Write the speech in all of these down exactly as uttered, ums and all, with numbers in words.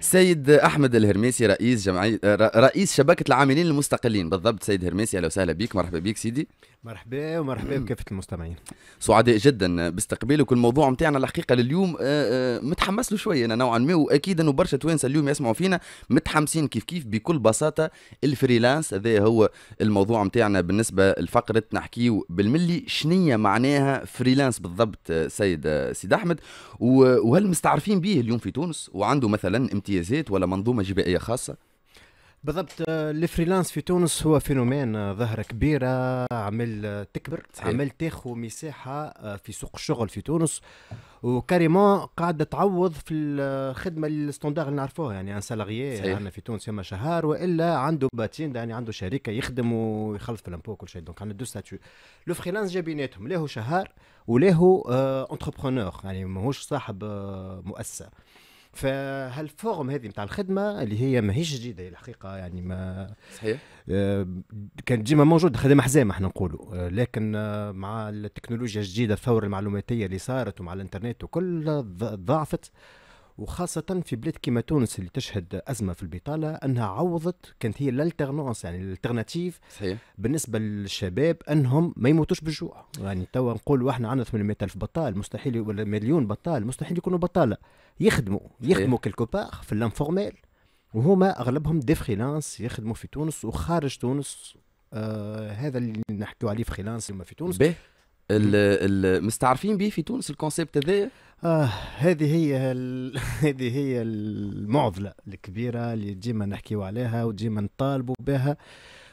سيد أحمد الهرميسي رئيس جمعية رئيس شبكة العاملين المستقلين. بالضبط سيد هرميسي، أهلا وسهلا بك. مرحبا بك سيدي. مرحبا ومرحبا بكافة المستمعين. سعداء جدا باستقبالك. الموضوع نتاعنا الحقيقة لليوم متحمس له شوية أنا نوعا ما، وأكيد أنه برشا توانسة اليوم يسمعوا فينا متحمسين كيف كيف. بكل بساطة الفريلانس هذا هو الموضوع نتاعنا بالنسبة لفقرة نحكيو بالملي شنية معناها فريلانس بالضبط سيد سيد أحمد، وهل مستعرفين به اليوم في تونس وعنده مثلا امتياز ولا منظومة جبائية خاصة؟ بالضبط الفريلانس في تونس هو فينومين ظاهرة كبيرة، عمل تكبر، عمل تاخو مساحة في سوق الشغل في تونس، وكاريمون قاعدة تعوض في الخدمة الستاندار اللي نعرفوها. يعني ان سالاريي عندنا في تونس يما شهر والا عنده باتين، يعني عنده شركة يخدم ويخلص في الامبو وكل شيء. دونك عندنا دو ستاتيو. لو فريلانس جاب بيناتهم، لاهو شهر ولاهو اونتربرونور، يعني ماهوش صاحب مؤسسة. فهالفورم هذه نتاع الخدمه اللي هي ماهيش جديده الحقيقه، يعني ما صحيح آه كانت ديما موجوده، خدمه حزامه احنا نقولوا آه لكن آه مع التكنولوجيا الجديده، الثوره المعلوماتيه اللي صارت ومع الانترنت وكل ضعفت، وخاصه في بلاد كيما تونس اللي تشهد ازمه في البطاله، انها عوضت. كانت هي الالترنونس، يعني الالترناتيف بالنسبه للشباب انهم ما يموتوش بالجوع. يعني توا نقولوا احنا عندنا ثمانمئة ألف بطال مستحيل، ولا مليون بطال مستحيل يكونوا بطاله، يخدموا يخدموا كيلكو باغ في الانفورميل، وهما اغلبهم دي فريلانس يخدموا في تونس وخارج تونس. آه هذا اللي نحكيو عليه فريلانس اللي في تونس. مستعرفين به في تونس الكونسيبت هذايا؟ اه هذه هي هذه هي المعضله الكبيره اللي ديما نحكيو عليها وديما نطالبوا بها،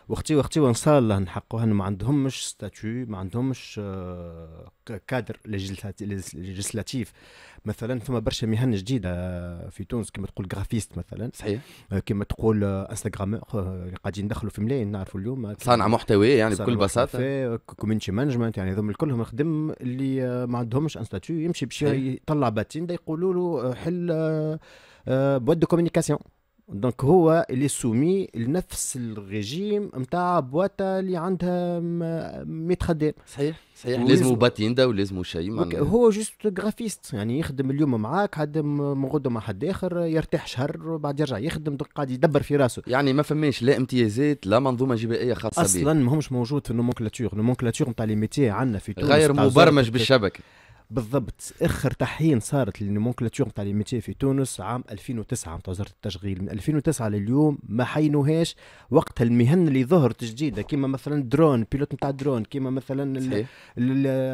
واختي واختي وان شاء الله نحققوها. ما عندهمش ستاتيو، ما عندهمش آه كادر ليجيسلاتيف. مثلا ثم برشا مهن جديده في تونس، كما تقول جرافيست مثلا، صحيح، كما تقول انستغرامور قاعدين ندخلوا في ملايين نعرفوا اليوم، صانع محتوى يعني بكل بساطه، كوميونتي مانجمنت، يعني هذوما الكلهم خدم اللي ما عندهمش ان ستاتيو، يمشي باش يطلع باتين يقولوا له حل بواد دو كوميونيكاسيون. دونك هو اللي سومي لنفس الريجيم نتاع بواتا اللي عندها مية خدام. صحيح صحيح، لازموا باتيندا ولازموا شيء. هو جوست جرافيست، يعني يخدم اليوم معاك، خدم غدا مع حد اخر، يرتاح شهر وبعد يرجع يخدم. دونك قاعد يدبر في راسه، يعني ما فماش لا امتيازات لا منظومه جبائيه خاصه به اصلا، ماهمش موجود في النومنكلاتور. النومنكلاتور نتاع لي ميتي عندنا في تونس غير مبرمج بالشبكه. بالضبط اخر تحيين صارت للنومنكلاتور نتاع لي ميتي في تونس عام ألفين وتسعة نتاع وزاره التشغيل. من ألفين وتسعة لليوم ما حينوهاش. وقتها المهن اللي ظهرت جديده كيما مثلا درون، بيلوت نتاع درون، كيما مثلا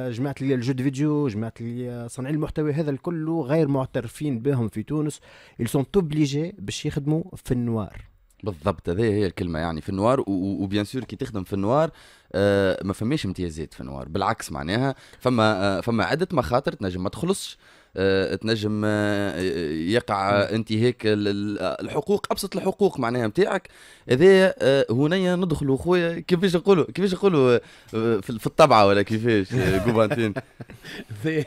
جماعه الجود فيديو، جماعه صانعي المحتوى، هذا الكل غير معترفين بهم في تونس. ils sont obligés باش يخدموا في النوار. بالضبط هذه هي الكلمه، يعني في النوار. وبيان سور كي تخدم في النوار آه ما فماش امتيازات في النوار، بالعكس معناها فما آه فما عده مخاطر. تنجم ما تخلصش، آه تنجم آه يقع انتهاك الحقوق، ابسط الحقوق معناها نتاعك. هذا آه هنايا ندخلوا خويا كيفاش نقولوا كيفاش نقولوا آه في الطبعه ولا كيفاش جوبانتين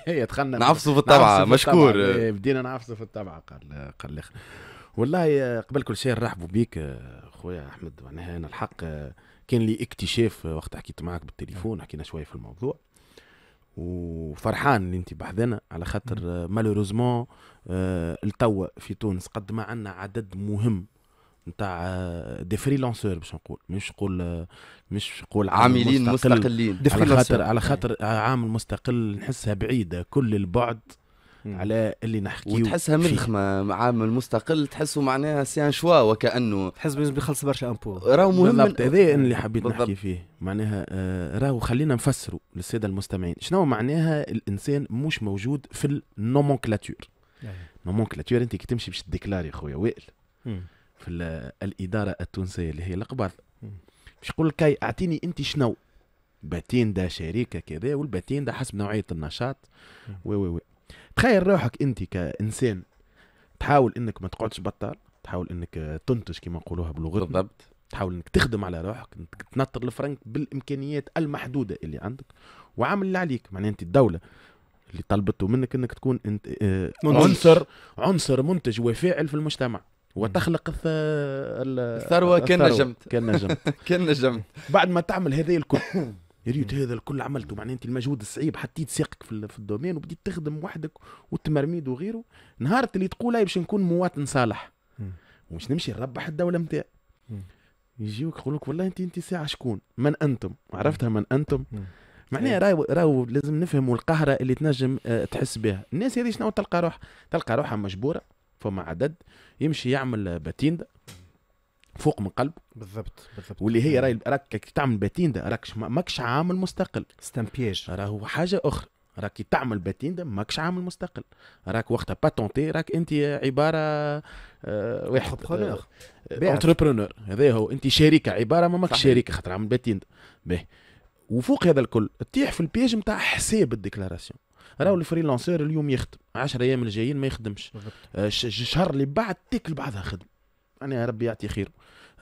هي دخلنا نعفسوا في الطبعه. مشكور بدينا نعفسوا في الطبعه. قال قال الاخر والله قبل كل شيء نرحبوا بيك خويا احمد. معناها انا الحق كان لي اكتشاف وقت حكيت معك بالتليفون، حكينا شويه في الموضوع، وفرحان اللي انت بحذنا على خاطر مالوروزمون التوا في تونس قد ما عندنا عدد مهم نتاع دي فريلانسور، باش نقول مش نقول مش نقول عاملين مستقلين، على خاطر على خاطر عامل مستقل نحسها بعيده كل البعد على اللي نحكيه، وتحسها ملخمه. عامل مستقل تحسه معناها سي ان شوا، وكانه تحس بلازم يخلص برشا امبو. راهو مهم هذا اللي حبيت بالضبط نحكي فيه. معناها آه راهو خلينا نفسروا للساده المستمعين شنو معناها الانسان مش موجود في النومنكلاتور. النومنكلاتور انت كي تمشي باش تديكلاري خويا وائل في الاداره التونسيه اللي هي القباض، باش يقول لك اعطيني انت شنو باتين دا شركه كذا، والباتين دا حسب نوعيه النشاط. و و تخيل روحك انت كانسان تحاول انك ما تقعدش بطال، تحاول انك تنتج كما نقولوها بلغتنا بالضبط، تحاول انك تخدم على روحك، انك تنطر الفرنك بالامكانيات المحدوده اللي عندك، وعامل اللي عليك. معناها انت الدوله اللي طلبته منك انك تكون انت آه عنصر عنصر منتج وفاعل في المجتمع، وتخلق الثروه. كان نجمت كان نجمت كان نجمت بعد ما تعمل هذه الكل يا ريت هذا الكل عملته، معناه انت المجهود الصعيب حطيت ساقك في, في الدومين وبديت تخدم وحدك والتمرميد وغيره. نهار اللي تقول باش نكون مواطن صالح ومش نمشي نربح الدوله نتاع، يجيوك يقول لك والله انت انت ساعه شكون، من انتم، عرفتها من انتم. معناها راهو راهو لازم نفهموا القهره اللي تنجم اه تحس بها الناس هذه. شنو تلقى روح تلقى روحها مجبوره، فما عدد يمشي يعمل باتيندا فوق من قلبه. بالضبط بالضبط. واللي هي راي راك تعمل باتيندا راكش ماكش عامل مستقل، ستامبياج راهو حاجه اخرى. راك تعمل باتيندا ماكش عامل مستقل، راك وقتها باتونتي، راك انت عباره اه واحد انتربرونور، هذا هو انت شركه عباره ما ماكش شركه خاطر عامل باتيندا. باهي، وفوق هذا الكل تطيح في البياج نتاع حساب الديكلاراسيون. راهو الفريلانسور اليوم يخدم عشرة ايام الجايين ما يخدمش، الشهر اللي بعد تاكل بعضها خدمه. انا يعني يا ربي يعطي خير.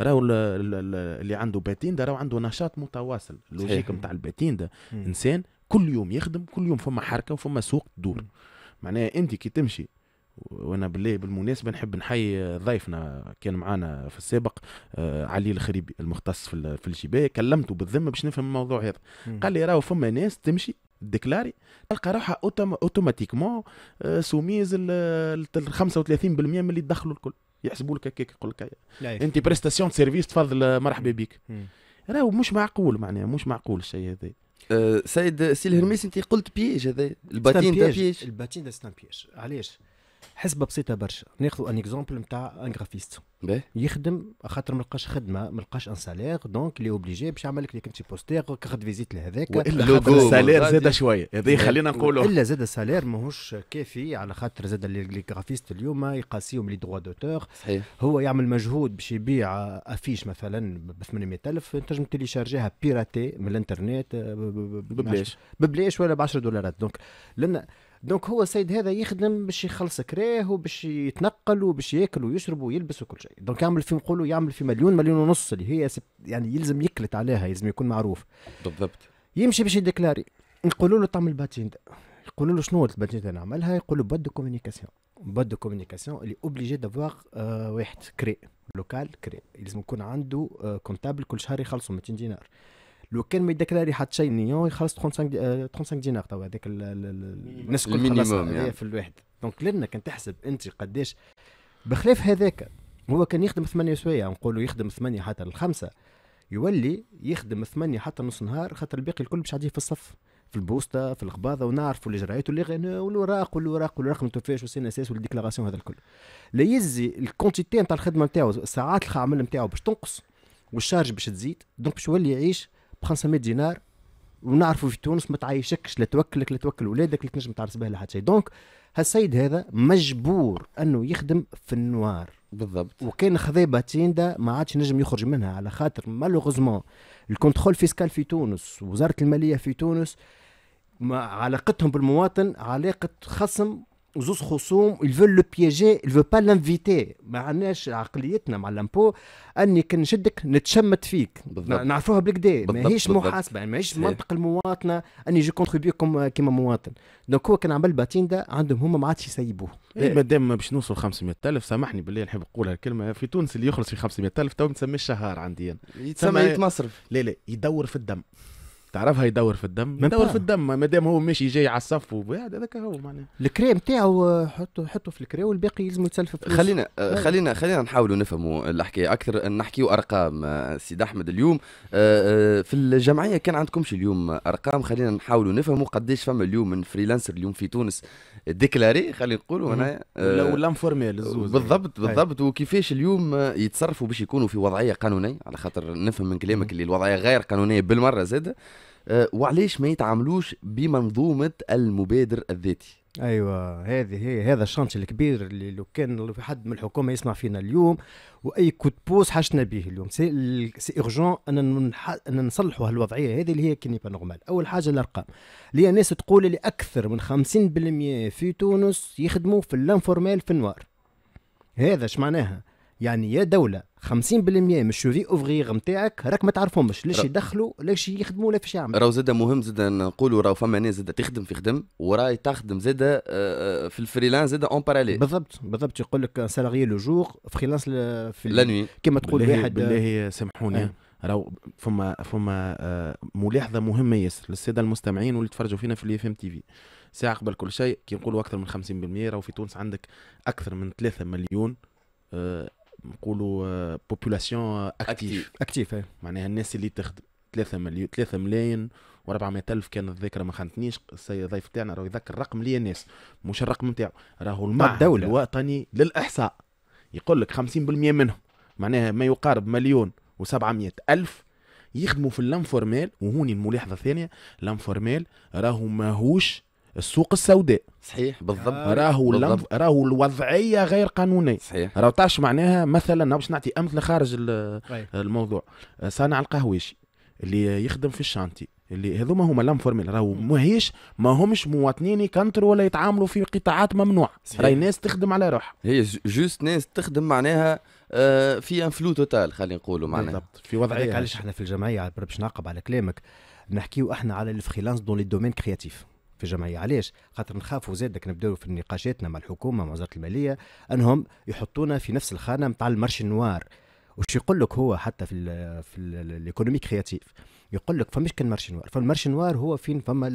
راهو اللي عنده باتيندا راهو عنده نشاط متواصل، اللوجيك نتاع الباتيندا انسان كل يوم يخدم، كل يوم فما حركه وفما سوق تدور. معناها انت كي تمشي، وانا بالله بالمناسبه نحب نحيي ضيفنا كان معانا في السابق آه علي الخريبي المختص في, في الجبايه، كلمته بالذمه باش نفهم الموضوع هذا. قال لي راهو فما ناس تمشي ديكلاري تلقى روحها اوتوماتيكمون آه سوميز ال خمسة وثلاثين بالمئة من اللي تدخلوا الكل، يحسبوا لك هكاك يقول لك انت بريستاسيون سيرفيس تفضل مرحبا بك. راهو مش معقول، معناها مش معقول الشيء هذا. أه سيد سي الهرميسي، انت قلت بيج، هذا الباتين تاع بيج. الباتين تاع بيج علاش؟ حسبه بسيطه برشا. ناخذ ان اكزومبل نتاع ان غرافيست يخدم خاطر ما لقاش خدمه، ما لقاش ان سالير، دونك اللي اوبليجي باش يعمل لك كنتي بوستير كارت فيزيت لهذاك، والا السالير زاد شويه هذه خلينا نقولوا، الا زاد السالير ماهوش كافي على خاطر زاد لي غرافيست اليوم يقاسيهم لي دروا دوتور. هو يعمل مجهود باش يبيع افيش مثلا ب ثمانمئة ألف، تنجم تيليشارجيها بيراتي من الانترنت ببلاش ببلاش ولا ب عشرة دولارات. دونك لان دونك هو السيد هذا يخدم باش يخلص كراه وباش يتنقل وباش ياكل ويشرب ويلبس وكل شيء. دونك يعمل في نقولوا يعمل في مليون مليون ونص اللي هي يعني يلزم يكلت عليها، يلزم يكون معروف. بالضبط. يمشي باش يديكلاري، نقولوا له تعمل باتيندا، يقولوا له شنو الباتيندا نعملها؟ يقول له باد كوميونيكاسيون. باد كوميونيكاسيون اللي اوبليجي دافواغ آه واحد كري لوكال كري، يلزم يكون عنده آه كونتابل كل شهر يخلصوا مئتين دينار. لو كان ما يديكلاري حتى شيء نيون يخلص خمسة وثلاثين دينار تو هذاك الناس كل خلاص في الواحد. دونك لنا كان تحسب انت قداش، بخلاف هذاك هو كان يخدم ثمانية سوايع، نقولوا يخدم ثمانية حتى الخمسة، يولي يخدم ثمانية حتى نص نهار خاطر الباقي الكل باش عاديه في الصف في البوسطه في الخباضه، ونعرفوا الاجراءات والوراق والوراق والرقم التوفاش والسي ان اس اس والديكلاراسيون هذا الكل. لا يزي الكونتيتي نتاع الخدمه نتاعو، ساعات العمل نتاعو باش تنقص والشارج باش تزيد، دونك باش يولي يعيش خمسمئة دينار. ونعرفوا في تونس ما تعيشكش، لا توكلك لا توكل ولادك، اللي تنجم تعرس به لحد شيء. دونك هالسيد هذا مجبور انه يخدم في النوار. بالضبط. وكان خذا باتيندا ما عادش نجم يخرج منها على خاطر مالوغوزمون الكونترول فيسكال في تونس، وزاره الماليه في تونس، ما علاقتهم بالمواطن علاقه خصم وزوز خصوم. يلفو لو بياجي، يلفو با لانفيتي. ما عندناش عقليتنا مع الامبو اني كنشدك نتشمت فيك. بالضبط. نعرفوها بالكدا، ماهيش محاسبه، يعني ماهيش منطق المواطنه اني جو كونتريبيكم كيما مواطن. دونك هو كان عمل باتيندا عندهم هما ما عادش يسيبوه. إيه مادام باش نوصل خمسمئة ألف، سامحني بالله نحب نقول هالكلمه، في تونس اللي يخلص في خمسمئة ألف تو ما تسميش شهر عندي انا، يتسمى يتمصرف. لا لا، يدور في الدم، تعرفها، يدور في الدم، يدور في الدم. مادام هو ماشي جاي على الصف وقاعد، هذاك هو معناه الكريم نتاعو حطوا حطوا في الكريم، والباقي يلزموا يتسلفوا فلوس. خلينا خلينا خلينا نحاولوا نفهموا الحكايه اكثر، نحكيوا ارقام. سيد احمد، اليوم في الجمعيه كان عندكمش اليوم ارقام، خلينا نحاولوا نفهموا قداش فما اليوم من فريلانسر اليوم في تونس ديكلاري، خلينا نقولوا هنا ولا انفورميل الزوز. بالضبط بالضبط. وكيفاش اليوم يتصرفوا باش يكونوا في وضعيه قانونيه، على خاطر نفهم من كلامك اللي الوضعيه غير قانونيه بالمره زاده. أه وعليش ما يتعاملوش بمنظومه المبادر الذاتي؟ ايوه، هذه هي هذا الشانش الكبير اللي لو كان في حد من الحكومه يسمع فينا اليوم، واي كود بوس حشنا به اليوم. سي سي اورجون ان ان نصلحوا هالوضعيه هذه اللي هي كي با نورمال. اول حاجه الارقام اللي الناس تقول اللي اكثر من خمسين بالمئة في تونس يخدموا في اللانفورمال في النوار. هذا اش معناها؟ يعني يا دوله خمسين بالمئة من الشوفي اوفغيغ نتاعك راك ما تعرفهمش، ليش يدخلوا ليش يخدموا ولا فاش يعملوا. راهو زاده مهم زاده نقولوا راهو فما ناس زاده تخدم في خدم، وراهي تخدم زاده في الفريلانس زاده اون باراليل. بالضبط بالضبط. يقول لك سالاريي لو جور، فريلانس في لا نوي، كما تقول واحد. بالله سامحوني، راهو فما فما ملاحظه مهمه ياسر للساده المستمعين واللي يتفرجوا فينا في الإف إم تي في. ساعه قبل كل شيء كي نقولوا اكثر من خمسين بالمية راهو في تونس عندك اكثر من ثلاثة مليون نقولوا بوبولاسيون اكتيف اكتيف معناها الناس اللي تخدم ثلاثة مليون ثلاثة ملايين وأربعمائة ألف كانت الذاكره ما خانتنيش. السيد ضيف تاعنا راهو يذكر رقم ليا الناس مش الرقم نتاعو راهو المعهد الوطني للاحصاء يقول لك خمسين بالمية منهم معناها ما يقارب مليون وسبعمائة ألف يخدموا في اللانفورمال. وهوني الملاحظة الثانية، اللانفورمال راهو ماهوش السوق السوداء. صحيح بالضبط. راهو بالضبط. راهو الوضعية غير قانونية. صحيح. راهو تعش معناها مثلا باش نعطي أمثلة خارج الموضوع، صانع القهويشي اللي يخدم في الشانتي اللي هذوما هما لانفورمال راهو ماهيش ماهمش مواطنين يكنتروا ولا يتعاملوا في قطاعات ممنوعة. راهي ناس تخدم على روحها، هي جوست ناس تخدم معناها في انفلو توتال خلينا نقولوا معناها بالضبط في وضعيه. علاش احنا في الجمعيه باش نعقب على كلامك نحكيو احنا على الفريلانس دون لي دومين كرياتيف في الجمعيه. علاش؟ خاطر نخافوا زادك نبداو في نقاشاتنا مع الحكومه مع وزاره الماليه انهم يحطونا في نفس الخانه نتاع المارش النوار. وش يقول لك هو حتى في ال في الايكونومي كرياتيف يقول لك فماش كان مارشي نوار، فالمارشي نوار هو فين فما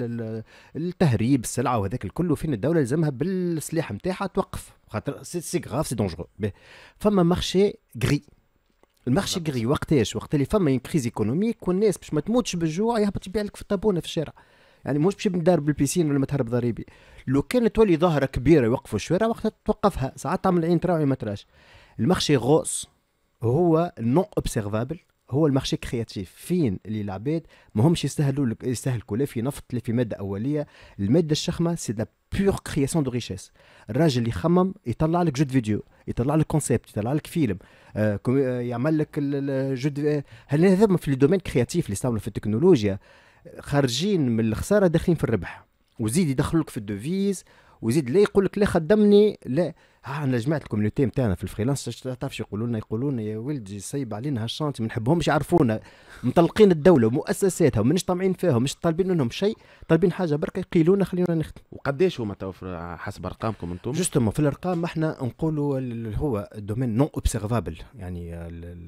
التهريب السلعه وهذاك الكل وفين الدوله لازمها بالسلاح نتاعها توقف خاطر سي سي غاف سي دونجرو. فما مارشي غري، المارشي غري وقتاش؟ وقت اللي فما اون كريز ايكونوميك والناس باش ما تموتش بالجوع يهبط يبيع لك في الطابونه في الشارع، يعني مش باش ندار بالبيسين ولا ما تهرب ضريبي. لو كان تولي ظاهره كبيره يوقفوا الشوارع وقتها توقفها، ساعات تعمل عين تراوي ما تراش. المارشي غوص هو نون اوبسيرفابل، هو المارشي كرياتيف فين اللي العباد ماهمش يستاهلوا يستهلكوا لا في نفط لا في ماده اوليه. الماده الشخمه سي دا بيور كرياسيون دو ريشيس. الراجل اللي يخمم يطلع لك جود فيديو، يطلع لك كونسيبت، يطلع لك فيلم، آه يعمل لك الجود. هذا في الدومين كرياتيف اللي يستعملوا في التكنولوجيا خارجين من الخساره داخلين في الربح، وزيد يدخلوا لك في الدوفيز، وزيد لا يقول لك لا خدمني لا. احنا جماعه الكوميونيتي نتاعنا في الفريلانس تعرفش يقولوا لنا يقولوا لنا يا ولدي صيب علينا هالشانتي ما نحبهمش يعرفونا مطلقين الدوله ومؤسساتها ومنش طامعين فيهم، مش طالبين منهم شيء، طالبين حاجه برك يقيلونا خلينا نخدم. وقداش هما توفر حسب ارقامكم انتم؟ جوستومون في الارقام احنا نقولوا هو الدومين نون اوبسيرفابل، يعني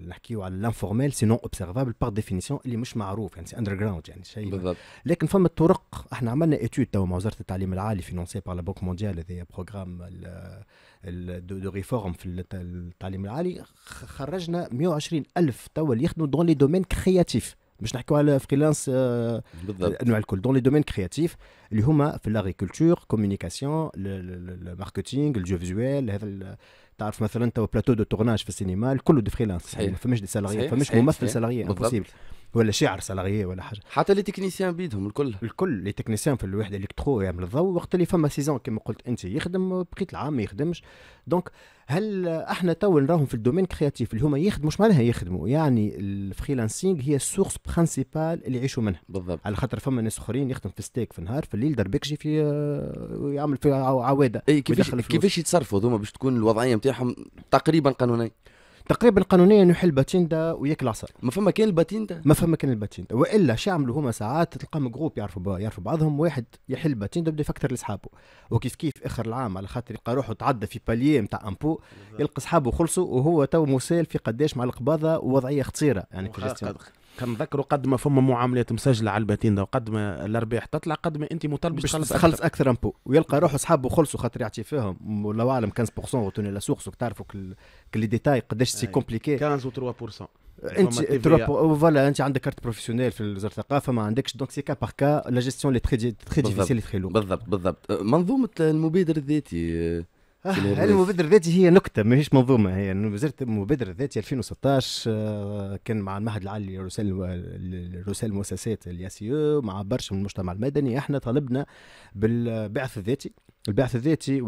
نحكيو على الانفورمال سي نون اوبسيرفابل باغ ديفينيسيون اللي مش معروف، يعني سي اندر جراوند يعني شيء بالضبط. لكن فما الطرق، احنا عملنا ايتود تو مع وزاره التعليم العالي فينونسي بار لا بوك مونديال هذايا بروغرام دو ريفورم في التعليم العالي، خرجنا مئة وعشرين ألف توا اللي يخدموا دون لي دومين كرياتيف، باش نحكوا على فريلانس انواع الكل دون لي دومين كرياتيف اللي هما في الاغريكولتور كوميونيكاسيون الماركتينغ الجو فيزوال. هذا تعرف مثلا توا بلاتو دو تورناج في السينما الكل دو فريلانس، ما فماش دي سالاريي، فماش ممثل سالاريي امبوسيبل ولا شاعر سالاريي ولا حاجه. حتى لي تكنيسيان بيدهم الكل الكل لي تكنيسيان في الوحده الكترو يعمل الضوء. وقت اللي فما سيزون كما قلت انت يخدم، بقيت العام ما يخدمش. دونك هل احنا تو نراهم في الدومين كرياتيف اللي هما يخدموا؟ مش معناها يخدموا يعني الفريلانسينغ هي السورس برانسيبال اللي يعيشوا منها بالضبط، على خاطر فما ناس اخرين يخدم في ستيك في النهار في الليل دربكجي في يعمل في عواده. كيفاش كيفاش يتصرفوا هذوما باش تكون الوضعيه نتاعهم تقريبا قانونيه؟ تقريبا قانونيا يحل الباتيندا وياك العصا. ما فما كان الباتيندا؟ ما فما كان الباتيندا، والا شو يعملوا هما ساعات تلقاهم جروب يعرفوا يعرفوا بعضهم، واحد يحل الباتيندا بدا يفكر لاصحابه وكيف كيف اخر العام على خاطر يلقى روحه تعدى في باليه نتاع امبو، يلقى صحابه خلصوا وهو تو مسال في قداش مع القباضه ووضعيه خطيره. يعني كنذكروا قد ما فما معاملات مسجله على الباتيندا وقد ما الارباح تطلع قد ما انت مطالب باش تخلص اكثر, أكثر, أكثر امبو، ويلقى روحه صحابه خلصوا خاطر يعطي فيهم والله اعلم خمسة بالمية وتوني لا سوق سوق تعرفوا كل ديتاي قداش سي كومبليكي خمسة وثلاثة بالمية. انت فوالا انت عندك كارت بروفيسيونيل في وزاره الثقافه ما عندكش، دونك سي كا باغ كا لا جيستيون لي تري تري ديفيسيل تري لو. بالضبط بالضبط. منظومه المبادر الذاتي، المبادرة الذاتي هي نكتة ماهيش منظومة، هي وزارة المبادرة الذاتي ألفين وستة عشر كان مع المعهد العالي لرسائل المؤسسات الياسيو مع برشا من المجتمع المدني. احنا طالبنا بالبعث الذاتي. البعث الذاتي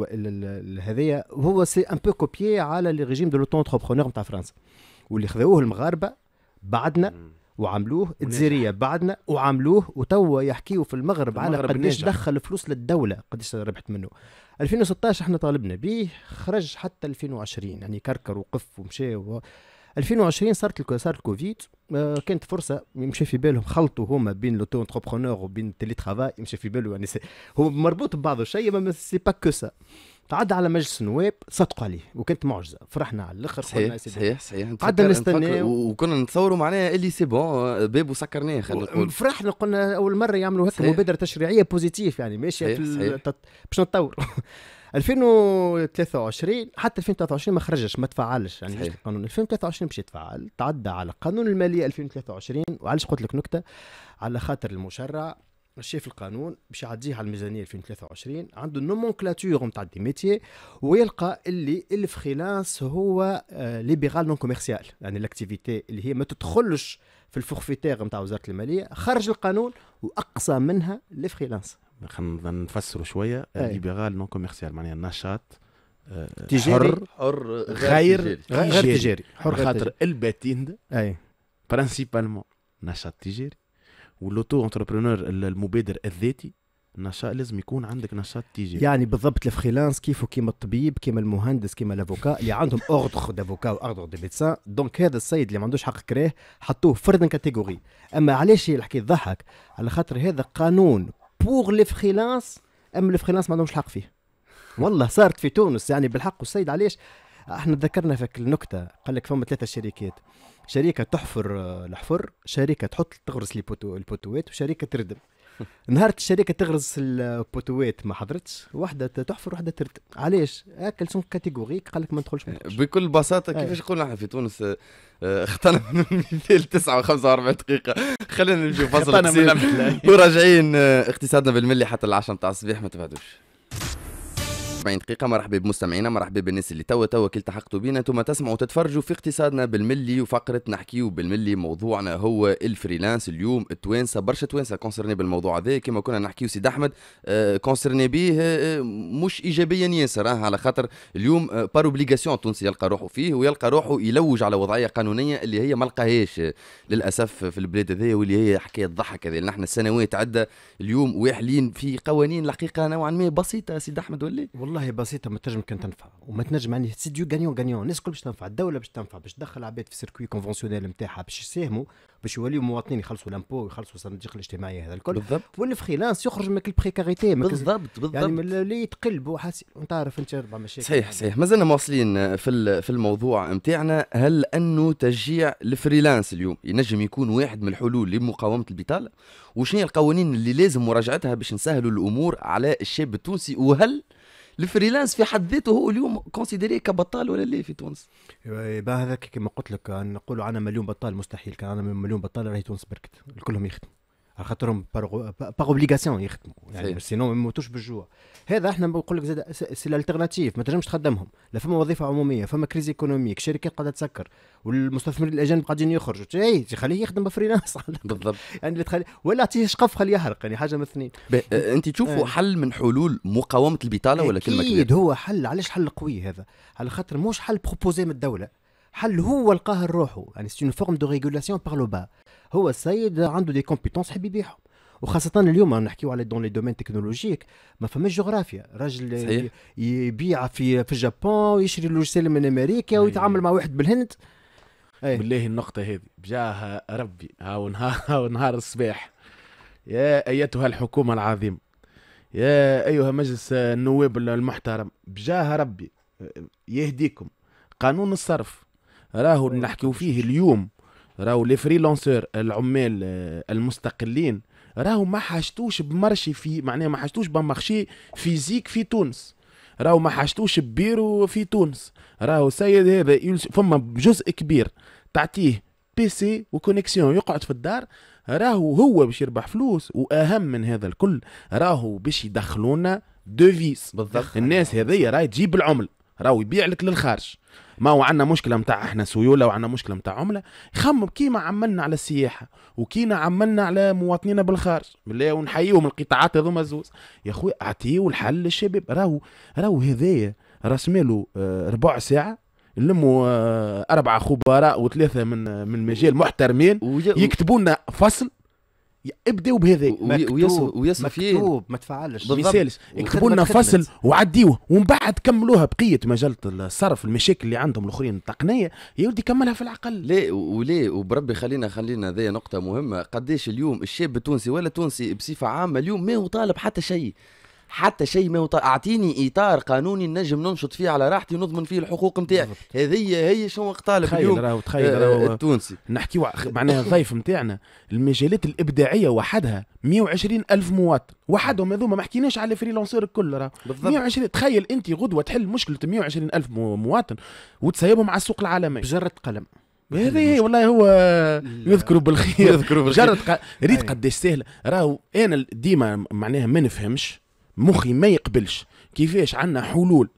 هذايا هو سي ان بو كوبيي على الريجيم دو لوتون انتربرونور نتاع فرنسا، واللي خذوه المغاربة بعدنا وعملوه، الجزائريه بعدنا وعملوه، وتوا يحكيوا في المغرب على قداش دخل فلوس للدوله قداش ربحت منه. ألفين وستة عشر احنا طالبنا به، خرج حتى ألفين وعشرين يعني كركر وقف ومشى. ألفين وعشرين صارت صارت الكوفيد، كانت فرصه يمشي في بالهم، خلطوا هما بين لوتو انتربرونور وبين التيلي ترافاي، يمشي في باله يعني هو مربوط ببعضه الشيء، ما سي با كو سا. تعدى على مجلس النواب، صدقوا عليه وكانت معجزه، فرحنا على الاخر. صحيح صحيح صحيح، قعدنا نستناو وكنا نتصوروا معناها اللي سي بون بابو سكرناه، خلينا نقول فرحنا، قلنا اول مره يعملوا هكا مبادره تشريعيه بوزيتيف يعني ماشيه باش نتطوروا. ألفين وثلاثة وعشرين حتى ألفين وثلاثة وعشرين ما خرجش، ما تفعلش يعني القانون. ألفين وثلاثة وعشرين باش يتفعل، تعدى على قانون الماليه ألفين وثلاثة وعشرين. وعلاش قلت لك نكته؟ على خاطر المشرع شاف القانون باش يعديه على الميزانيه ألفين وثلاثة وعشرين، عنده نومونكلاتور نتاع دي ميتي، ويلقى اللي الفريلانس هو ليبرال نون كوميرسيال، يعني الاكتيفيتي اللي هي ما تدخلش في الفورفيتير نتاع وزاره الماليه. خرج القانون واقصى منها الفريلانس. خلينا نفسروا شويه، ليبرال نون كوميرسيال معناها النشاط تجاري حر، غير غير تجاري, غير تجاري. حر، خاطر الباتين اي برانسيبالمون نشاط تجاري، واللوتو انتربرونور المبادر الذاتي النشاط لازم يكون عندك نشاط تجاري. يعني بالضبط الفريلانس كيفو كيما الطبيب، كيما المهندس، كيما الافوكا اللي عندهم اوردر دافوكا واوردر دي ميدسان. دونك هذا السيد اللي ما عندوش حق كراه حطوه فردا كاتيجوري. اما علاش الحكي يضحك؟ على خاطر هذا قانون بور لي فريلانس، اما الفريلانس ما عندهمش الحق فيه. والله صارت في تونس يعني بالحق. والسيد علاش احنا تذكرنا فيك النكته، قال لك فما ثلاثه شركات، شركه تحفر الحفر، شركه تحط تغرس البوتو البوتوات، وشركه تردم. نهار الشركه تغرس البوتوات ما حضرتش، واحده تحفر واحده تردم. علاش؟ هاكا سون كاتيجوريك، قال لك ما ندخلش. بكل بساطه كيفاش نقولوا احنا في تونس، اخترنا من المثال تسعة وخمسة وأربعين دقيقة، خلينا نمشيو فاصل قصير وراجعين اقتصادنا بالملي حتى العشرة نتاع الصباح، ما تبعدوش. أربعين دقيقة. مرحبا بمستمعينا، مرحبا بالناس اللي توا توا كي التحقتوا بينا، انتم تسمعوا وتتفرجوا في اقتصادنا بالملي وفقرة نحكيو بالملي. موضوعنا هو الفريلانس. اليوم التوانسه، برشا توانسه كونسرني بالموضوع هذا، كما كنا نحكيو سيد احمد آه كونسرني به آه مش ايجابيا ياسر، آه على خاطر اليوم آه بار اوبليغاسيون التونسي يلقى روحه فيه، ويلقى روحه يلوج على وضعيه قانونيه اللي هي ما لقاهاش آه للاسف في البلاد هذيا، واللي هي حكايه ضحك هذه. نحن السنوات عدة اليوم واحلين في قوانين الحقيقه نوعا ما بسيطه سيد احمد، ولا والله بسيطه ما تنجم كان تنفع وما تنجم، يعني سي دو غانيون غانيون. الناس الكل باش تنفع، الدوله باش تنفع، باش تدخل عباد في سيركوي كونفونسيونيل نتاعها، باش يساهموا، باش يوليو مواطنين يخلصوا لامبو ويخلصوا الصناديق الاجتماعيه هذا الكل. بالضبط. والفريلانس يخرج من البريكاريتي. بالضبط بالضبط. يعني اللي يتقلبوا حاسين، تعرف انت اربع مشاكل. صحيح صحيح. مازلنا مواصلين في في الموضوع نتاعنا، هل انه تشجيع الفريلانس اليوم ينجم يكون واحد من الحلول لمقاومه البطاله؟ وشنو هي القوانين اللي لازم مراجعتها باش نسهلوا الامور على الشاب التونسي؟ وهل الفريلانس في حد ذاته هو اليوم كونسيديري كبطال ولا لا في تونس؟ هذاك كما قلت لك، نقولوا عنا مليون بطال مستحيل، كان عنا مليون بطال راهي تونس بركت كلهم يخدموا، على خاطرهم باغ اوبليغاسيون يخدموا، يعني سينو ما يموتوش بالجوع. هذا احنا نقول لك زاد سي الالتيرناتيف، ما تنجمش تخدمهم، لا فما وظيفه عموميه، فما كريز ايكونوميك، شركات قاعده تسكر، والمستثمرين الاجانب قاعدين يخرجوا، اي خليه يخدم بفريلانس. بالضبط. يعني تخلي ولا اعطيه شقف خليه يحرق، يعني حاجه من اثنين. انت تشوفوا حل من حلول مقاومه البطاله ولا كلمه؟ اكيد هو حل. علاش حل قوي هذا؟ على خاطر موش حل بروبوزي من الدوله، حل هو لقاه لروحه، يعني سي اون فورم دو ريغولاسيون بار لو با. هو السيد عنده دي كومبيتونس حبي يبيعهم، وخاصة اليوم نحكيو على دون لي دومين تكنولوجيك، ما فماش جغرافيا، راجل يبيع في في اليابان ويشري لوجيسيل من امريكا ويتعامل مع واحد بالهند. أي. بالله النقطة هذه بجاها ربي، هاو نهار نهار الصباح، يا أيتها الحكومة العظيمة، يا أيها مجلس النواب المحترم، بجاها ربي يهديكم قانون الصرف راهو نحكيو فيه اليوم، راهو لي فريلانسور العمال المستقلين راهو ما حاجتوش بمرشي في معناها ما حاجتوش بمارشي فيزيك في تونس، راهو ما حاجتوش ببيرو في تونس، راهو السيد هذا فما جزء كبير تعطيه بي سي وكونيكسيون يقعد في الدار، راهو هو باش يربح فلوس. واهم من هذا الكل راهو باش يدخلونا دوفيس. بالضبط. الناس هذيا راهي تجيب العمل، راهو يبيع لك للخارج. ما هو عندنا مشكله نتاع احنا سيوله، وعندنا مشكله نتاع عمله، خمم كيما عملنا على السياحه وكيما عملنا على مواطنينا بالخارج، بالله ونحييهم القطاعات هذوما زوز يا خويا، اعطيو الحل للشباب. راهو راهو هذايا راس ماله ربع ساعه، نلموا اربعه خبراء وثلاثه من من مجال محترمين يكتبوا لنا فصل ابداوا بهذاك مكتوب مكتوب ما تفعلش ما يسالش، اكتبوا لنا فصل وعديوه ومن بعد كملوها بقيه مجله الصرف المشاكل اللي عندهم الاخرين التقنيه يا ولدي كملها في العقل. لا ولا وبربي خلينا خلينا هذه نقطه مهمه. قداش اليوم الشاب التونسي ولا تونسي بصفه عامه اليوم ما هو طالب حتى شيء، حتى شيء ما هو طالب. اعطيني اطار قانوني نجم ننشط فيه على راحتي ونضمن فيه الحقوق نتاعي، هذه هي شنو طالب تخيل اليوم راهو تخيل راهو التونسي. نحكيو معناها الضيف نتاعنا المجالات الابداعيه وحدها مئة وعشرين ألف مواطن وحدهم، هذوما ما حكيناش على الفريلانسور الكل راه مئة وعشرين. تخيل انت غدوه تحل مشكله مئة وعشرين ألف مواطن وتسيبهم على السوق العالمي بجره قلم. هذه والله هو يذكروا بالخير يذكروا بالخير بجره ريت قداش سهله. راهو انا ديما معناها ما نفهمش مخي ما يقبلش كيفاش عندنا حلول.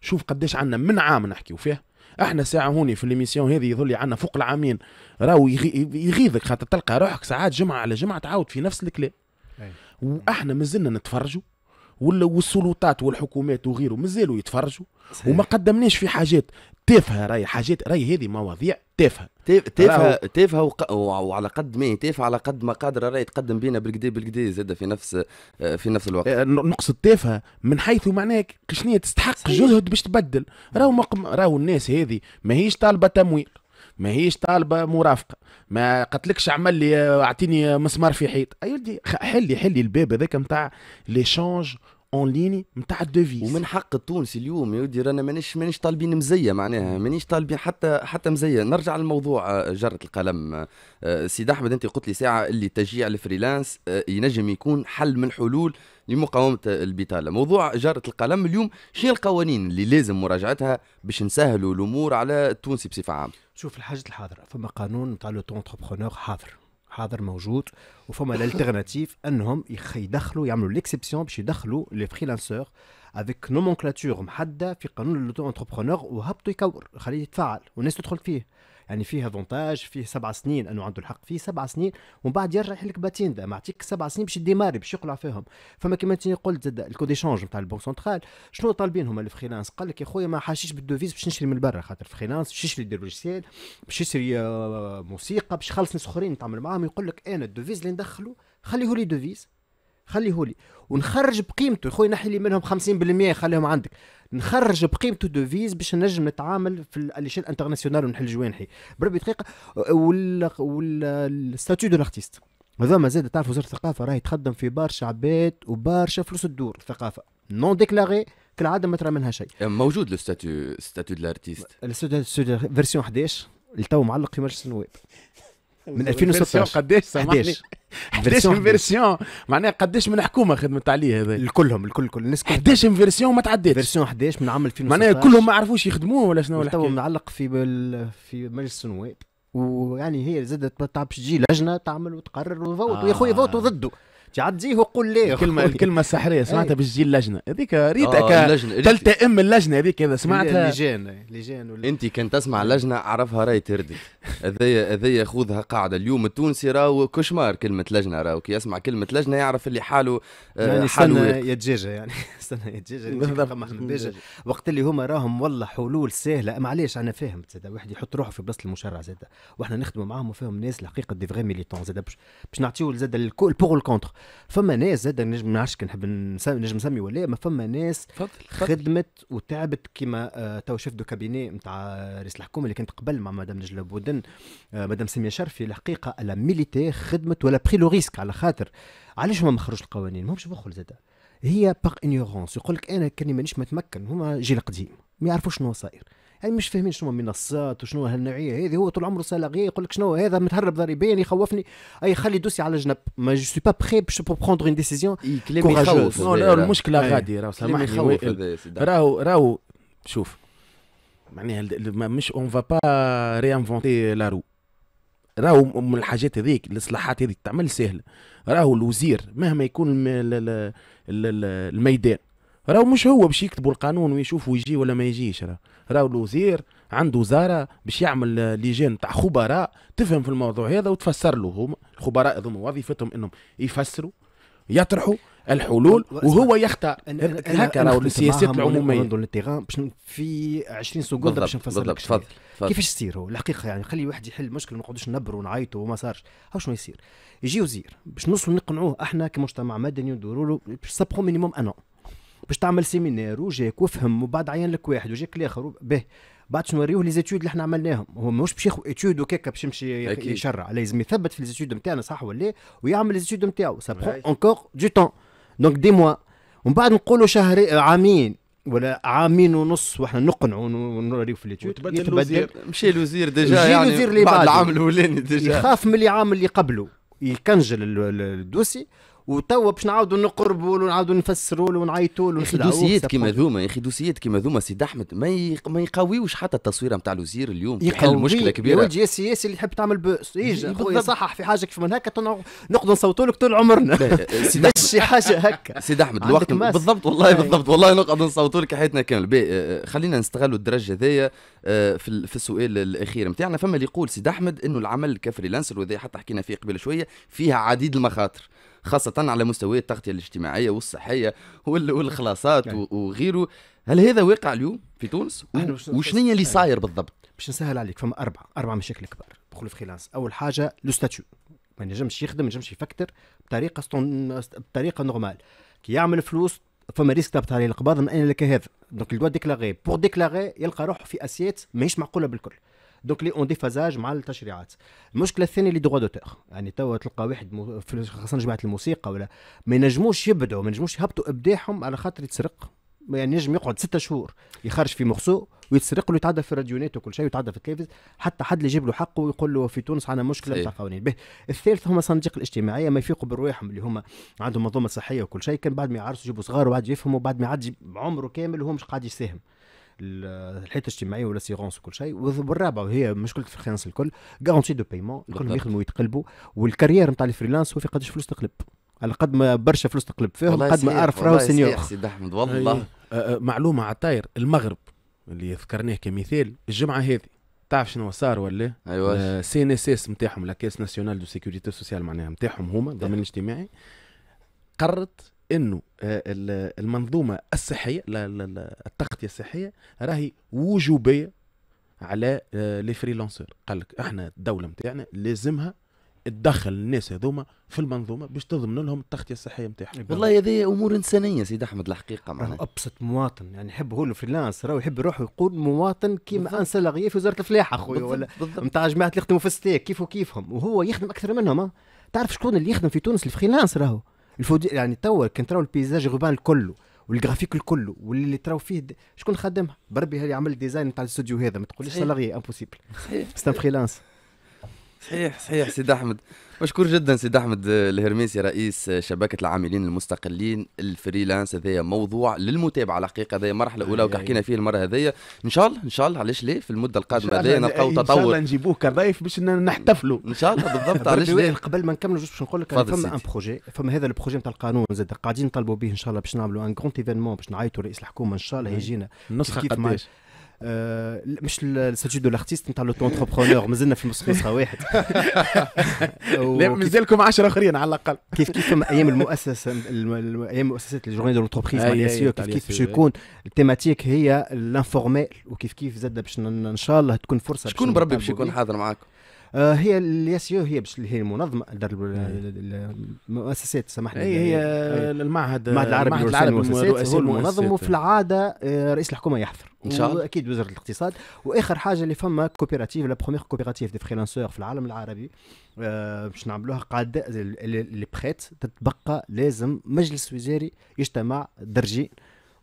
شوف قداش عندنا من عام نحكيو فيه احنا ساعه هوني في الميسيون هذه يظل عندنا فوق العامين، راهو يغيظك خاطر تلقى روحك ساعات جمعه على جمعه تعاود في نفس الكلام. واحنا مازلنا نتفرجوا والسلطات والحكومات وغيره مازالوا يتفرجوا وما قدمناش في حاجات تافهه. راهي حاجات راهي هذه مواضيع تافهه تافهه تافهه وق... وعلى قد ما تافهه على قد ما قادره راهي تقدم بينا بالكدا بالكدا زاده في نفس في نفس الوقت. نقصد تافهه من حيث معناها شنو تستحق جهد باش تبدل. راهو مقم... راهو الناس هذه ماهيش طالبه تمويل، ماهيش طالبه مرافقه، ما قتلكش عمل لي اعطيني مسمار في حيط. اي ودي حلي حلي الباب هذاك نتاع ليشانج اون ليني نتاع الدوفيز. ومن حق التونسي اليوم يا ودي رانا مانيش مانيش طالبين مزيه، معناها مانيش طالبين حتى حتى مزيه. نرجع للموضوع جره القلم. سيد احمد انت قلت لي ساعه اللي تشجيع الفريلانس ينجم يكون حل من الحلول لمقاومه البطاله. موضوع جره القلم اليوم شنو القوانين اللي لازم مراجعتها باش نسهلوا الامور على التونسي بصفه عامه؟ شوف الحاجه الحاضره فما قانون نتاع لو تونتربرونور حاضر حاضر موجود، وفما الالتيرناتيف انهم يدخلوا يعملوا ليكسيبسيون باش يدخلوا لي فريلانسور افيك نومونكلاتور محدده في قانون لو تونتربرونور وهبطوا يكور خليه يتفعل والناس تدخل فيه. يعني فيه افونتاج فيه سبع سنين انه عنده الحق فيه سبع سنين ومن بعد يرجع يحلك باتين ده معطيك سبع سنين باش ديماري باش يقلع فيهم. فما كيما انت قلت زاد الكود ايشانج نتاع البنك سنترال شنو طالبين هما الفريلانس؟ قال لك يا خويا ما حاشيش بالدوفيز باش نشري من برا خاطر الفريلانس باش يشري دي لوجيسيال باش يشري موسيقى باش يخلص ناس اخرين نتعامل معاهم. يقول لك انا الدوفيز اللي ندخله خليه لي دوفيز خليه لي ونخرج بقيمته يا خويا نحي لي منهم خمسين بالمئة خليهم عندك نخرج بقيمته دوفيز باش نجم نتعامل في الاليشيل انترناسيونال ونحل جوانحي بربي دقيقه. والستاتيو دو لارتيست هذا ما زاد تعرف وزاره الثقافه راهي تخدم في برشا عباد وبرشا فلوس الدور الثقافه نون ديكلاري كالعاده ما ترى منها شيء. موجود لو ستاتيو ستاتيو دو لارتيست الستاتيو فيرسيون إحدى عشر التو معلق في مجلس النواب من ألفين وستة عشر قداش سامحني إحدى عشر فيرسيون معناها قداش من الحكومه خدمت عليه هذا الكلهم الكل كل الناس إحدى عشر فيرسيون ما تعداتش فيرسيون إحدى عشر من عام ألفين وستة عشر معناها كلهم ما عرفوش يخدموه ولا شنو. تو معلق في بال... في مجلس النواب ويعني هي زادت ما تعرفش تجي لجنه تعمل وتقرر وتفوت آه. ويا خويا فوتوا ضده تعديه وقول ليه الكلمه الكلمه السحريه سمعتها باش تجي اللجنه هذيك ريتك تلتئم اللجنه هذيك اذا سمعتها لجان لجان انت كان تسمع لجنه اعرفها راهي تردك هذيا هذيا خذها قاعده. اليوم التونسي راهو كشمار كلمه لجنه راهو كي يسمع كلمه لجنه يعرف اللي حاله يعني حاله يا دجاجه يعني استنى يا دجاجه وقت اللي هما راهم والله حلول سهله. معليش انا فاهم زاد واحد يحط روحه في بلاصه المشرع زاد واحنا نخدموا معاهم وفاهم ناس الحقيقه دي فغي ميليتون زاد باش نعطيو زاد الكل بور الكونتر. فما ناس زاد نجم ما نعرفش نحب نجم نسمي ولا ما فما ناس خدمت وتعبت كيما تو شيف دو كابيني نتاع رئيس الحكومه اللي كانت قبل مع مدام نجلا بودن مدام سيميا شرفي الحقيقه الا ميليتي خدمت ولا بري لو ريسك على خاطر علاش هما ما خرجوش القوانين ماهمش بخل زاد هي باغ انيورونس. يقول لك انا كاني مانيش متمكن هما جيل قديم ما يعرفوش شنو صاير يعني مش فاهمين شنو منصات وشنو هالنوعيه هذه. هو طول عمره سلاغيه يقول لك شنو هذا متهرب ضريبيا يخوفني اي خلي دوسي على جنب ما جو سو با بري باش بروندر اون ديسيزيون كوراجوس. المشكله غادي راهو سامحني راهو راهو شوف معناها مش اون فا با ريانفونتي لا رو راهو من الحاجات هذيك الاصلاحات هذيك تعمل سهله. راهو الوزير مهما يكون الميدان راهو مش هو باش يكتبوا القانون ويشوفوا يجي ولا ما يجيش راه راهو الوزير عنده وزاره باش يعمل لجان تاع خبراء تفهم في الموضوع هذا وتفسر له. هم الخبراء هذوما وظيفتهم انهم يفسروا يطرحوا الحلول وهو يخطأ. هكا راهو السياسات العموميه الانتقام باش في عشرين سكوند باش نفسر تفضل كيفاش يصير هو الحقيقه. يعني خلي واحد يحل المشكل ما نقعدوش نبروا ونعيطوا وما صارش. ها شنو يصير؟ يجي وزير باش نوصلوا نقنعوه احنا كمجتمع مدني نديروا له سابخو مينيموم ان باش تعمل سيمينار وجاك وفهم وبعد عين لك واحد وجاك الاخر به بعد شنو نوريوه لي زيتود اللي احنا عملناهم. هو ماهوش باش ياخذ اتيود وكاكا باش يمشي يشرع، لازم يثبت في لي زيتود نتاعنا صح ولا لا ويعمل لي زيتود نتاعو. سا برون انكور دو تون دونك دي موا ومن بعد نقولوا شهر عامين ولا عامين ونص واحنا نقنعوا ونوريو في اليوتيوب يتبدل الوزير. مشي الوزير ديجا يعني بعد العام الاولاني ديجا يخاف من اللي عام اللي قبله يكنجل الدوسي وتوا باش نعاودوا نقربوا له ونعاودوا نفسروا له ونعيطوا له. دوسيات كيما ذوما يا اخي، دوسيات كيما ذوما سيدي احمد ما ما يقويوش حتى التصويره نتاع الوزير اليوم. يحل مشكله كبيره الوجه السياسي اللي يحب تعمل بؤس يجي يصحح في حاجه كيف من هكا نقدر نصوتوا لك طول عمرنا. ماشي حاجه هكا سيدي احمد الوقت بالضبط والله بالضبط والله نقدر نصوتوا لك حياتنا كامله. خلينا نستغلوا الدرجه هذيا في في السؤال الاخير نتاعنا. فما اللي يقول سيدي احمد انه العمل كفريلانسر وهذا حتى حكينا فيه قبل شويه فيها عديد المخاطر خاصة على مستوى التغطية الاجتماعية والصحية والخلاصات يعني. وغيره. هل هذا واقع اليوم في تونس وشنية اللي صاير بالضبط؟ باش نسهل عليك فما أربعة أربعة مشاكل كبار بخلو فريلانس. أول حاجة لو ستاتيو ما ينجمش يخدم ما ينجمش يفكر بطريقة ستون... بطريقة نورمال كي يعمل فلوس. فما ريسك تبت عليه القباض من أين لك هذا دونك الدوا ديكلاغي بور ديكلاغي يلقى روحه في أسيات ماهيش معقولة بالكل. دونك لي اون ديفازاج مع التشريعات. المشكله الثانيه اللي دغوا دوتور يعني توا تلقى واحد مو... خاصه جماعه الموسيقى ولا ما ينجموش يبدعوا ما ينجموش يهبطوا ابداعهم على خاطر يتسرق. يعني ينجم يقعد ستة شهور يخرج في مخصو ويتسرق له يتعدى في الراديونات وكل شيء ويتعدى في التلفاز حتى حد اللي يجيب له حقه ويقول له في تونس عندنا مشكله نتاع قوانين. الثالث هما صناديق الاجتماعيه ما يفيقوا برواحهم اللي هما عندهم منظومه صحيه وكل شيء كان بعد ما يعرسوا يجيبوا صغار وبعد يفهموا بعد ما يعدي عمره كامل وهو مش قاعد يساهم الحياه الاجتماعيه ولا سيغونس وكل شيء. والرابعه وهي مشكله الفريلانس الكل غارونتي دو بايمون الكل يخدموا ويتقلبوا والكارير نتاع الفريلانس هو في قداش فلوس تقلب على قد ما برشا فلوس تقلب فيهم قد ما اعرف راهو سينيور. سيدي احمد والله معلومه على الطاير المغرب اللي ذكرناه كمثال الجمعه هذه تعرف شنو صار ولا؟ ايوا سي ان اس اس نتاعهم لا كاس ناسيونال دو سيكوريتي سوسيال معناها نتاعهم هما الضمان الاجتماعي قررت انه المنظومه الصحيه التغطيه الصحيه راهي وجوبيه على لي فريلانسور. قال لك احنا الدوله نتاعنا لازمها تدخل الناس هذوما في المنظومه باش تضمن لهم التغطيه الصحيه نتاعهم. والله هذه امور انسانيه سيدي احمد الحقيقه معناها ابسط مواطن يعني يحب هو الفريلانس راهو يحب يروح يقول مواطن كيما انسى لغيه في وزاره الفلاحه خويا ولا نتاع جماعه اللي يخدموا في الستيك كيف وكيفهم وهو يخدم اكثر منهم. تعرف شكون اللي يخدم في تونس الفريلانس راهو الفودي يعني توا كان تراو البيزاج غوبان الكل والجرافيك الكل واللي تراو فيه شكون خدمها بربي هل يعمل ديزاين نتاع الاستوديو هذا ما تقوليش سالاري امبوسيبل سيستم فريلانس. صحيح صحيح سيدي احمد مشكور جدا سيدي احمد الهرميسي رئيس شبكه العاملين المستقلين الفريلانس. هذايا موضوع للمتابعه الحقيقه هذايا مرحله اولى وحكينا فيه المره هذيا ان شاء الله ان شاء الله علاش ليه في المده القادمه هذيا نلقاو تطور ان شاء الله نجيبوه كضيف باش نحتفلوا ان شاء الله بالضبط. علاش ليه قبل ما نكملوا باش نقول لك فما ان بروجي فما هذا البروجي نتاع القانون زاد قاعدين نطالبوا به ان شاء الله باش نعملوا ان غران ايفينمون باش نعيطوا رئيس الحكومه ان شاء الله يجينا نسخه قداش آه مش الستاتيو دو لارتيست نتاع لو تونتربرونور مازلنا في نسخه واحد لا مازالكم عشرة اخرين على الاقل كيف كيف فما ايام المؤسسه ايام مؤسسات الجورني دو لونتربريز كيف كيف باش يكون التيماتيك هي الانفورمال وكيف كيف زاد باش ان شاء الله تكون فرصه. شكون بربي باش يكون حاضر معاكم؟ هي الياسيو هي باش هي المنظمه المؤسسات سامحني هي المعهد العربي للمؤسسات هو المنظم وفي العاده رئيس الحكومه يحضر ان شاء الله اكيد وزاره الاقتصاد. واخر حاجه اللي فما كوبيراتيف لا بروميير كوبيراتيف دي فريلانسور في العالم العربي باش نعملوها قاعده اللي بخيت تتبقى لازم مجلس وزاري يجتمع درجي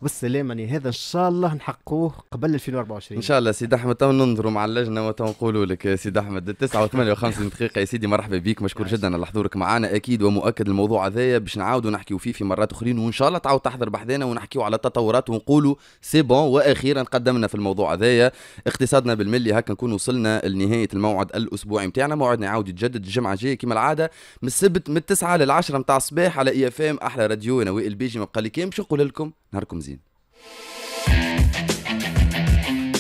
والسلام. يعني هذا ان شاء الله نحققوه قبل ألفين وأربعة وعشرين ان شاء الله. سيدي احمد تو ننظروا مع اللجنه وتنقولوا لك سيدي احمد تسعة وثمانية وخمسين دقيقه يا سيدي مرحبا بك مشكور جدا على حضورك معنا اكيد ومؤكد الموضوع هذايا باش نعاودوا نحكيوا فيه في مرات اخرين وان شاء الله تعاود تحضر بحذانا ونحكيوا على التطورات ونقولوا سي بون واخيرا قدمنا في الموضوع هذايا اقتصادنا بالملي. هكا نكون وصلنا لنهايه الموعد الاسبوعي نتاعنا. موعدنا يعاود يتجدد الجمعه الجايه كما العاده من السبت من تسعة ل عشرة نتاع الصباح على اي اف ام احلى راديو. انا وائل بيجي مابقى لي كان باش نقول لكم نهاركم